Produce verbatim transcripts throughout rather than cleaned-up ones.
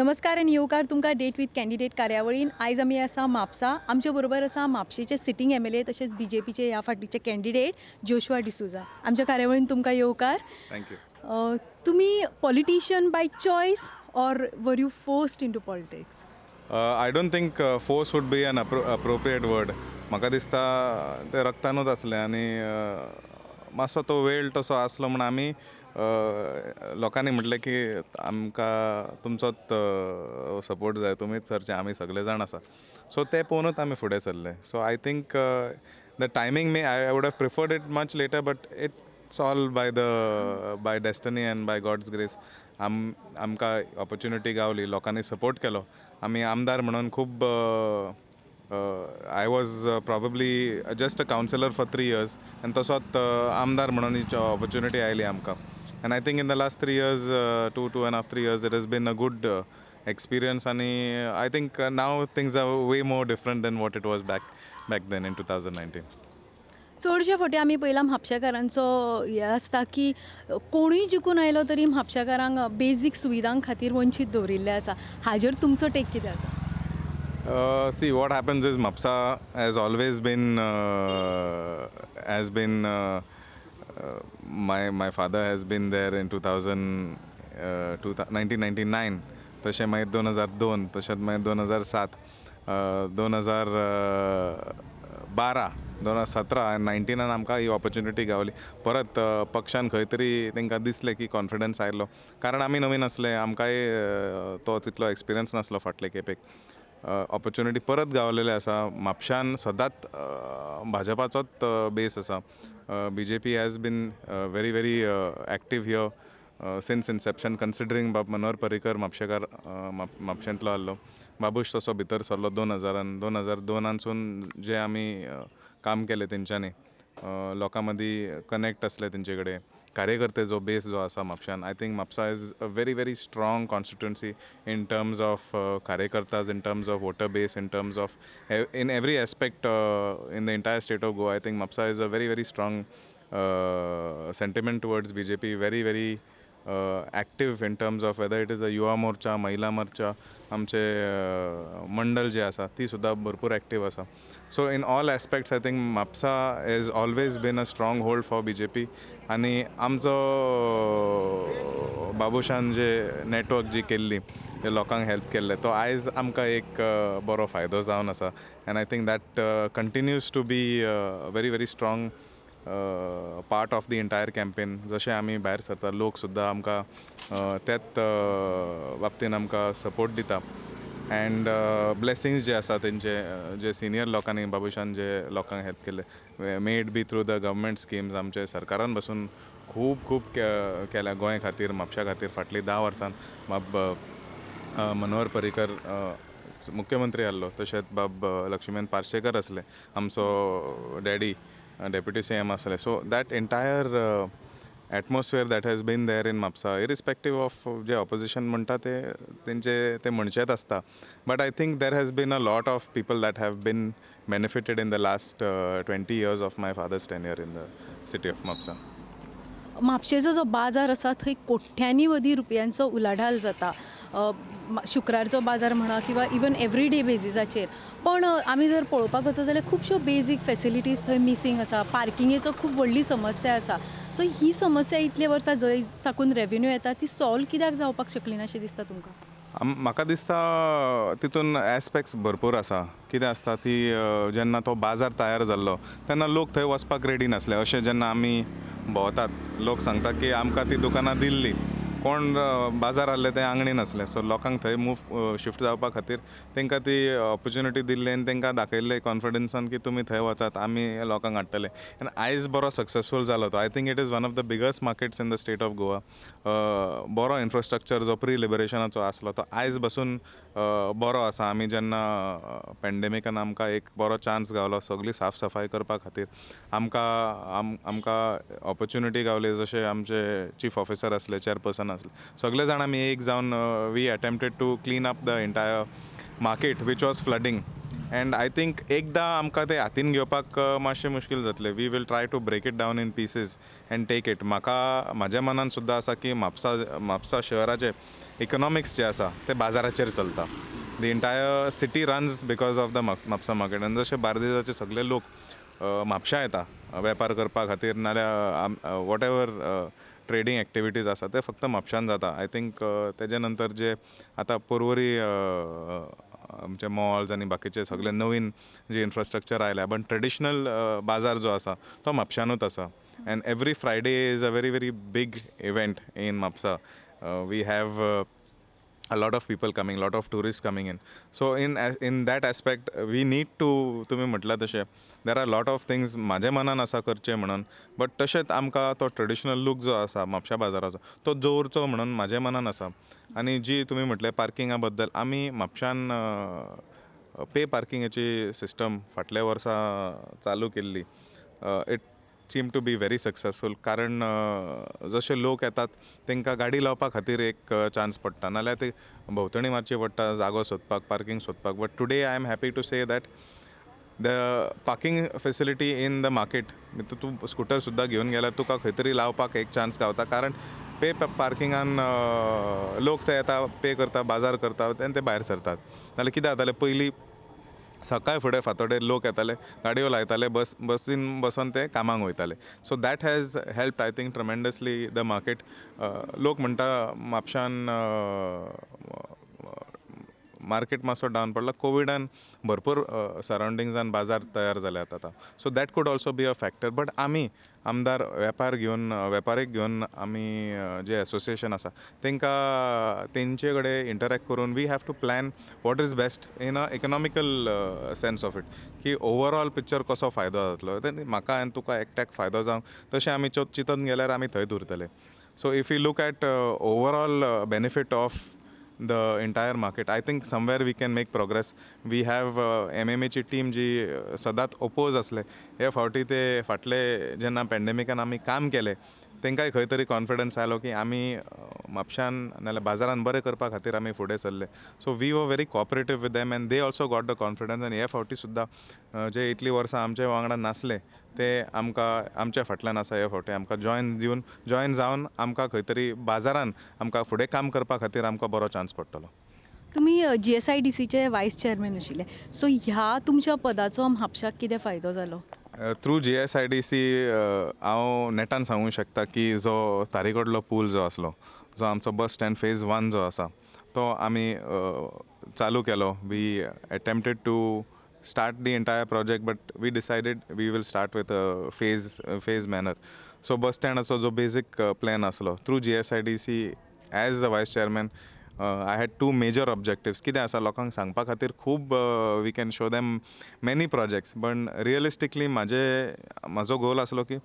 नमस्कार आनी येवकार तुमकां डेट वीथ कॅन्डिडेट कार्यावळीन आयज आमी आसा म्हापसा. आमचे बरोबर आसा म्हापशेचे सिटींग एम एल ए तशेंच बीजेपीचे ह्या फाटीचे कॅन्डिडेट जोशुआ डिसूजा. आमच्या कार्यावळीन तुमकां येवकार. थँक्यू. तुमी politician by choice or were you forced into politics? I don't think force would be an appropriate word. म्हाका दिसता ते रक्तानूच आसलें आनी मातसो तो वेळ तसो आसलो म्हण आमी लोकांनी म्हटलें की आमकां तुमचोच सपोर्ट जाय, तुमीच सरचे, आमी सगळे जाण आसा. सो ते पळोवनूच आमी फुडें सरले. So I think the timing may I would have preferred it much later, but it's all by the by destiny and by God's grace. आम आमकां ऑपॉर्च्युनिटी गावली, लोकांनी सपोर्ट केलो. आमी आमदार म्हणून खूब I was probably just a councillor for three years आनी तसोच आमदार म्हणून ही ऑपॉर्च्युनिटी आयली आमकां. And I think in the last three years, uh, two, two and a half, three years, it has been a good uh, experience. And I think uh, now things are way more different than what it was back back then in two thousand nineteen. चडशे फाटी आमी पळयलां म्हापशेकारांचो हें आसता की कोणूय जिकून आयलो तरी म्हापशेकारांक बेजीक सुविधां खातीर वंचीत दवरिल्ले आसा. हाजेर तुमचो टेक कितें आसा? Uh, see, what happens is MAPSA has always been uh, has been uh, Uh, my my father has been there in two thousand, nineteen ninety-nine, तशे मागीर दोन हजार दोन, तशेंच मागीर दोन हजार सात, दोन हजार बारा, दोन हजार सतरा आनी नायन्टीनान आमकां ही ऑपॉर्च्युनिटी गावली. परत पक्षान खंय तरी तांकां दिसलें की कॉन्फिडन्स आयलो, कारण आमी नवीन आसले, आमकांय तो तितलो एक्सपिरियन्स नासलो फाटले खेपेक. ऑपॉर्च्युनिटी परत गावलेले आसा म्हापशान. सदांच भाजपाचोच बेस आसा. Uh, B J P has been uh, very, very uh, active here uh, since inception, considering Babu Manohar Parrikar Mapshekar Mapshentlo allo. Babush taso bhitar sarlo दोन हजारान, दोन हजार दोनानसून जे आमी काम केले तेंच्यांनी, लोकां मदीं कनेक्ट आसले तेंचे कडेन, कार्यकर्ते जो बेस जो आसा म्हापशान. I think Mapusa is a very very strong constituency in terms of कार्यकर्ताज, in terms of voter base, in terms of in every aspect in the entire state of Goa. I think Mapusa is a very very strong sentiment towards BJP, very very active in terms of whether it is a Yuva Morcha, महिला मोर्चा, आमचे मंडल जे आसा ती सुद्दां भरपूर active आसा. So in all aspects I think Mapusa has always been a strong hold for BJP. आनी आमचो बाबुशान जे नेटवर्क जी केल्ली, जे लोकांक हेल्प केल्ले, तो आयज आमकां एक बरो फायदो जावन आसा. And I think that continues to be very very strong part of the entire campaign. जशें आमी भायर सरता, लोक सुद्दां आमकां त्याच बाबतीन आमकां सपोर्ट दिता. एंड ब्लेसिंग्स जे आसा तेंचे, जे सिनियर लोकांनी बाबुशान जे लोकांक हेल्प केले, maybe through the government schemes, आमचे सरकारान बसून खूब खूब केल्या गोंय खातीर, म्हापशा खातीर. फाटलीं धा वर्सां बाब मनोहर पर्रीकर मुख्यमंत्री आसलो, तशेंच बाब लक्ष्मीकांत पार्शेकर आसले, आमचो डॅडी डेप्युटी सी एम आसले. So that entire atmosphere that has been there in Mapusa, irrespective of जे ऑपोजिशन म्हणटा ते तेंचे ते म्हणचेच आसता. But I think there has been a lot of people that have been benefited in the last twenty years of my father's tenure in the city of Mapusa. म्हापशेचो जो बाजार आसा थंय कोट्ट्यांनी वधी रुपयांचो उलाढाल जाता, शुक्रारचो बाजार म्हणा किंवा इवन एवरी डे बेजिसाचेर. पण आमी जर पळोवपाक वचत जाल्यार खुबश्यो बेजीक फॅसिलिटीज थंय मिसींग आसा. पार्किंगेचो खूब व्हडली समस्या आसा. सो ही समस्या इतले वर्सां जंय साकून रेवेन्यू येता ती सॉल्व कित्याक जावपाक शकली ना अशें दिसता तुमकां? म्हाका दिसता तितून एस्पेक्ट्स भरपूर आसा. कितें आसता ती, जेन्ना तो बाजार तयार जाल्लो तेन्ना लोक थंय वचपाक रेडी नासले. अशें जेन्ना आमी भोंवतात, लोक सांगता की आमकां ती दुकानां दिल्ली, कोण बाजार आसले ते आंगणी नासले. सो लोकांक थंय मूव शिफ्ट जावपा खातीर तांकां ती ऑपॉर्च्युनिटी दिल्ली आनी तांकां दाखयल्ले कॉन्फिडन्सान की तुमी थंय वचात, आमी लोकांक हाडटले. आनी आयज बरो सक्सेसफूल जालो तो. I think it is one of the biggest markets in the state of Goa. बरो इन्फ्रास्ट्रक्चर जो प्री लिबरेशनाचो आसलो तो आयज बसून बरो आसा. आमी जेन्ना पॅन्डेमिकान आमकां एक बरो चान्स गावलो सगळी साफसफाई करपा खातीर, आमकां आमकां ऑपॉर्च्युनिटी गावली. जशे आमचे चीफ ऑफिसर आसले, चेअरपर्सन सगळे जाण आमी एक जावन we attempted to clean up the entire market which was flooding. And I think एकदा आमकां ते हातीन घेवपाक मातशें मुश्किल जातलें. We will try to break it down in pieces and take it. म्हाका म्हाज्या मनान सुद्दां आसा की म्हापसा म्हापसा शहराचे economics जे आसा ते बाजाराचेर चलता. The entire city runs because of the MAPSA market. And जशे बार्देजाचे सगळे लोक म्हापशा येता व्यापार करपा खातीर नाल्या whatever ट्रेडिंग एक्टिविटीज आसा ते फक्त म्हापशान जाता. आय थिंक तेजे नंतर जे आता पर्वरी आमचे मॉल्स आणि बाकीचे सगळे नवीन जे इन्फ्रास्ट्रक्चर आयला पण ट्रेडिशनल बाजार जो आसा तो म्हापशानूच आसा. And every Friday is a very very big event in Mapusa. We have a lot of people coming, lot of tourists coming in. So in in that aspect, we need to, तुम्ही म्हटला तसे, there are lot of things माझ्या मनान असा करचे म्हणून, but तसेच आमका तो ट्रेडिशनल लुक जो असा म्हापशा बाजाराचो तो जोरचो म्हणून माझ्या मनान असा. आणि जी तुम्ही म्हटले पार्किंगा बद्दल, आम्ही म्हापशान पे पार्किंगेची सिस्टम फाटल्या वर्सा चालू केली. It seem to be very successful कारण जसे लोक येतात त्यांना गाडी लावपा खातीर एक चान्स पडटा नाल्यार ते भोंवतणी मारची पडटा जागो सोदपाक पार्किंग सोदपाक. But today I am happy to say that the parking facility in the market म्हणजे तू स्कूटर सुद्दां घेवन गेल्यार तुका खंय तरी लावपाक एक चान्स गावता कारण पे पार्किंगान लोक ते येता पे करता बाजार करता तेन्ना ते भायर सरतात नाल्यार कितें जातालें पयलीं सकाळ फुडें फातोडे लोक येताले गाडयो लायताले बस बसीन बसून ते कामांक वयताले. So that has helped I think tremendously the market. लोक म्हणटा म्हापशान मार्केट मातसो डावन पडला कोविडान भरपूर सरावंडिंग्सान बाजार तयार जाले आतां. So that could also be a factor. But आमी आमदार वेपार घेवन वेपारीक घेवन आमी जे एसोसिएशन आसा तांकां तेंचे कडेन इंटरॅक्ट करून we have to plan what is best in a economical sense of it की ओवरऑल पिक्चर कसो फायदो जातलो तें म्हाका आनी तुका एकट्याक फायदो जावं तशें आमी चिंतून गेल्यार आमी थंय उरतले. So if you look at overall benefit of the entire market, I think somewhere we can make progress. We have uh, M M H C team जी सदांच ओपोज आसले हे फावटी ते फाटले जेन्ना पॅन्डेमिकान आमी काम केले तेंकांय खंय तरी कॉन्फिडन्स आयलो की आमी म्हापशान नाल्यार बाजारान बरें करपा खातीर आमी फुडें सरले. So we were very cooperative with them and they also got the confidence. आनी हे फावटी सुद्दां जे इतलीं वर्सां आमचे वांगडा नासले ते आमकां आमच्या फाटल्यान आसा. हे फावटी आमकां जॉयन दिवन जॉयन जावन आमकां खंय तरी बाजारान आमकां फुडें काम करपा खातीर आमकां बरो चान्स पडटलो. तुम्ही जी एस आय डी सीचे वायस चेअरमॅन आशिल्ले सो ह्या तुमच्या पदाचो म्हापशाक कितें फायदो जालो? Through G S I D C हांव नेटान सांगूंक शकता की जो तारीकडलो पूल जो आसलो जो आमचो बस स्टँड फेज वन जो आसा तो आमी चालू केलो. We attempted to start the entire project but we decided we will start with phase phase manner. So bus स्टँडाचो जो बेजीक प्लॅन आसलो through G S I D C as a vice chairman I had two major objectives. कितें आसा लोकांक सांगपा खातीर खूब we can show them many projects पण रियलिस्टिकली म्हाजे म्हाजो गोल आसलो की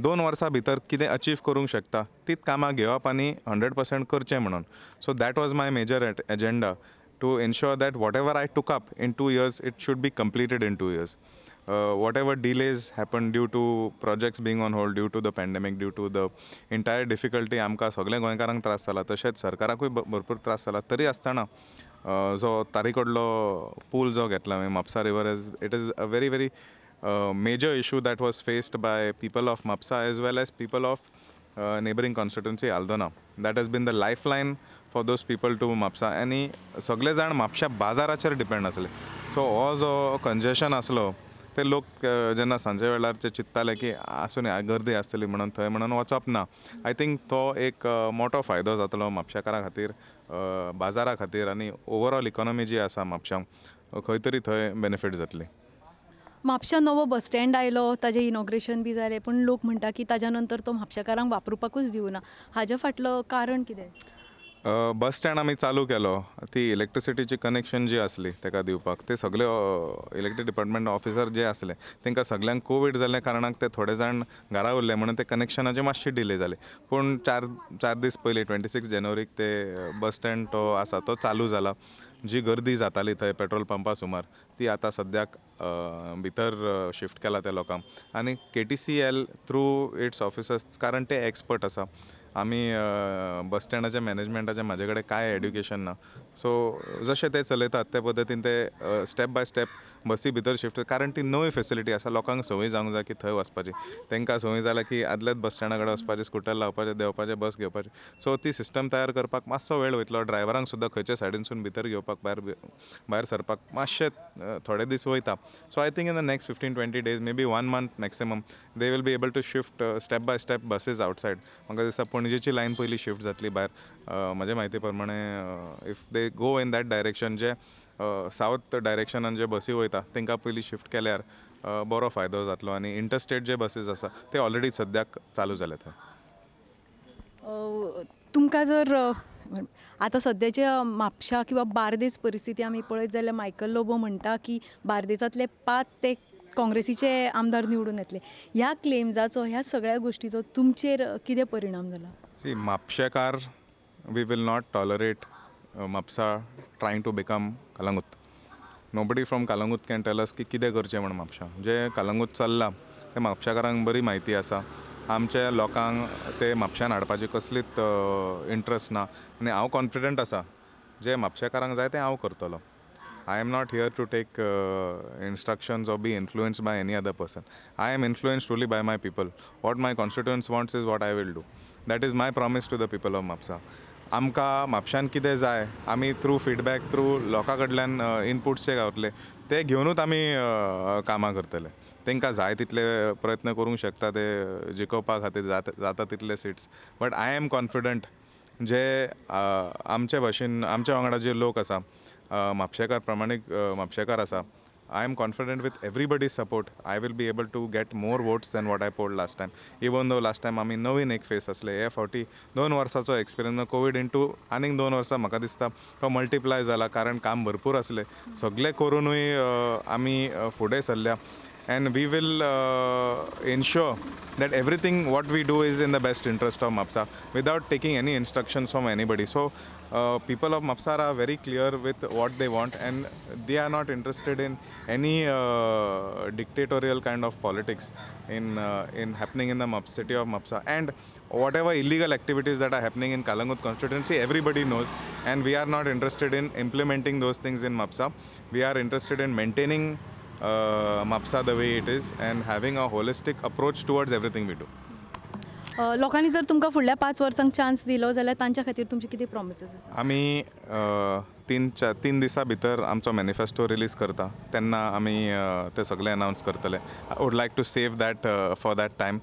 दोन वर्सां भितर कितें अचीव करूंक शकता तीच कामां घेवप आनी हंड्रेड पर्सेंट करचें म्हणून. So that was my major agenda to ensure that whatever I took up in two years it should be completed in two years. Whatever delays happen due to projects being on hold due to the pandemic due to the entire difficulty आमकां सगळे गोंयकारांक त्रास जाला तशेंच सरकाराकूय भरपूर त्रास जाला तरी आसतना जो तारीकडलो पूल जो घेतला Mapusa river as it is a very very major issue that was faced by people of Mapusa as well as people of neighbouring constituency Aldona. That has been the lifeline for those people to Mapusa आनी सगळे जाण म्हापशा बाजाराचेर depend आसले. So हो जो congestion आसलो ते लोक जेन्ना सांजे वेळार जे चिंतताले की आसून गर्दी आसतली म्हणून थंय म्हणून वचप ना. आय थिंक तो एक मोठो फायदो जातलो म्हापशेकारा खातीर बाजारा खातीर आनी ओवरऑल इकॉनॉमी जी आसा म्हापशांक खंय तरी थंय बेनिफीट जातली. म्हापशा नवो बस स्टँड आयलो ताजे इनॉग्रेशन बी जालें पूण लोक म्हणटा की ताज्या नंतर तो म्हापशेकारांक वापरुपाकूच दिवना हाज्या फाटलो कारण कितें? बस स्टँड आमी चालू केलो ती इलेक्ट्रिसिटीची कनेक्शन जी आसली ताका दिवपाक ते सगळे इलेक्ट्रीक डिपार्टमेंट ऑफिसर जे आसले तांकां सगळ्यांक कोवीड जाल्ल्या कारणाक ते थोडे जाण घरा उरले म्हणून ते कनेक्शनाचे मातशे डिले जाले. पूण चार चार दीस पयलीं ट्वेंटी सिक्स जानेवारीक ते बस स्टँड तो आसा तो चालू जाला. जी गर्दी जाताली थंय पेट्रोल पंपा सुमार ती आतां सद्याक भितर शिफ्ट केला त्या लोकांक. आनी K T C L through its officers कारण ते एक्सपर्ट आसा आमी बस स्टँडाचे मॅनेजमेंटाचे माझ्याकडे काय एड्युकेशन ना सो जशे ते चलयतात त्या पद्दतीन ते स्टेप बाय स्टेप बसी भितर शिफ्ट कारण ती नवी फेसिलिटी आसा लोकांक सवय जावंक जाय की थंय वचपाची तांकां सवय जाला की आदल्याच बस स्टँडा कडेन वचपाचें स्कुटर लावपाचें देंवपाचें बस घेवपाचें सो ती सिस्टम तयार करपाक मातसो वेळ वयतलो ड्रायव्हरांक सुद्दां खंयच्या सायडीनसून भितर घेवपाक भायर भायर सरपाक मातशें थोडे दीस वयता so I think in the next fifteen twenty days may be one month maximum they will be able to shift step by step basis outside म्हाका दिसता पणजेची लायन पयली शिफ्ट जातली भायर म्हजे म्हायती प्रमाणे if they go in that direction जे south डायरेक्शनान जे बसी वयता तांकां पयली शिफ्ट केल्यार बरो फायदो जातलो आनी इंटरस्टेट जे बसीस आसा ते ऑलरेडी सद्याक चालू जाले थंय तुमकां जर आता सद्याच्या म्हापशा किंवा बार्देस परिस्थिती आम्ही पळयत जाल्यार मायकल लोबो म्हणटा की बार्देसांतले पाच ते काँग्रेसीचे आमदार निवडून येतले ह्या क्लेम्साचो ह्या सगळ्या गोष्टीचो तुमचेर कितें परिणाम जाला सी म्हापशेकार we will not tolerate Mapusa trying to become Calangute nobody from Calangute can tell us की कितें करचें म्हण म्हापशा जे कालंगूत चल्लां तें म्हापशाकारांक बरी म्हायती आसा आमच्या लोकांक ते म्हापशान हाडपाची कसलीच इंट्रस्ट ना आनी हांव कॉन्फिडंट आसा जे म्हापशेकारांक जाय तें हांव करतलो I am not here to take instructions or be influenced by any other person I am influenced only by my people what my constituents wants is what I will do that is my promise to the people of Mapusa आमकां म्हापशान कितें जाय आमी through feedback through लोकां कडल्यान inputs जे गावतले ते घेवनूच आमी कामां करतले तांकां जाय तितले प्रयत्न करूंक शकता ते जिखोवपा खातीर जाता जाता तितले seats but I am confident जे आमचे भाशेन आमच्या वांगडा जे लोक आसा म्हापशेकार प्रमाणीक म्हापशेकार आसा I am confident with everybody support I will be able to get more votes than what I polled last time even though last time आमी नवीन एक फेस आसले हे फावटी दोन वर्सांचो एक्सपिरियन्स कोविड इंटू आनीक दोन वर्सां म्हाका दिसता तो मल्टिप्लाय जाला कारण काम भरपूर आसले सगळे करूनूय आमी फुडें सरल्या and we will uh, ensure that everything what we do is in the best interest of MAPSA without taking any instructions from anybody so uh, people of MAPSA are very clear with what they want and they are not interested in any uh, dictatorial kind of politics in uh, in happening in the MAPSA, city of MAPSA and whatever illegal activities that are happening in Kalangut constituency everybody knows and we are not interested in implementing those things in MAPSA we are interested in maintaining Uh, MAPSA the way it is and having a holistic approach towards everything we do. लोकांनी जर तुमकां फुडल्या पांच वर्सांक chance दिलो जाल्यार तांच्या खातीर तुमचे कितें प्रॉमिसेस आसा? आमी तीन चार तीन दिसा भितर आमचो मॅनिफेस्टो रिलीज करता तेन्ना आमी ते सगळे अनाउंस करतले I would like to save that for that time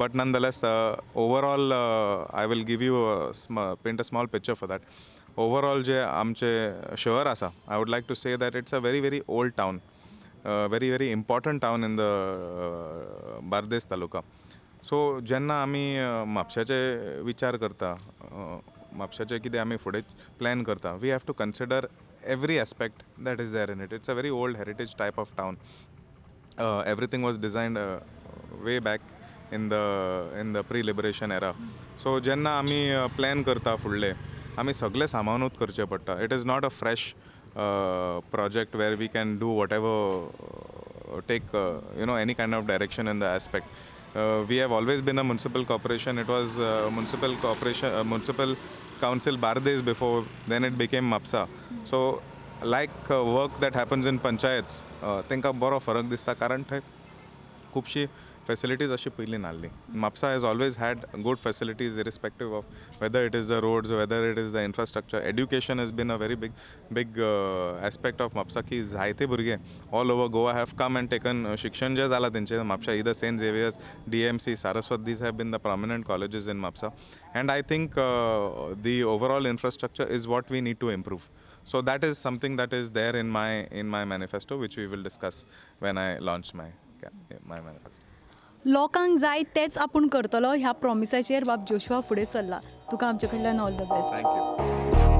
but nonetheless overall I will give you paint a small picture for that overall जे आमचे शहर आसा I would like to say that it's a very very old town Uh, very very important town in the uh, Bardez taluka so so, जेन्ना आमी म्हापशाचे विचार करता म्हापशाचे कितें आमी फुडें प्लॅन करता we have to consider every aspect that is there in it it's a very old heritage type of town everything was designed way back in the in the pre liberation era so जेन्ना आमी plan करता फुडलें आमी सगळें सामानूच करचें पडटा it is not a fresh Uh, project where we can do whatever uh, take uh, you know any kind of direction in the aspect uh, we have always been a municipal corporation it was uh, municipal corporation uh, municipal council Bardez before then it became MAPSA so like uh, work that happens in panchayats tenka boro farak dista karan thai khupshi facilities ashi pehli nalli MAPSA has always had good facilities irrespective of whether it is the roads whether it is the infrastructure education has been a very big big uh, aspect of MAPSA ki jayte burge all over Goa have come and taken uh, shikshan je jala tenche MAPSA either Saint Xavier's D M C Saraswati these have been the prominent colleges in MAPSA and I think uh, the overall infrastructure is what we need to improve so that is something that is there in my in my manifesto which we will discuss when I launch my my manifesto लोकांक जाय तेच आपण करतलो ह्या प्रॉमिसाचेर बाब Joshua फुडें सरला तुका आमचे कडल्यान ऑल द बेस्ट थँक्यू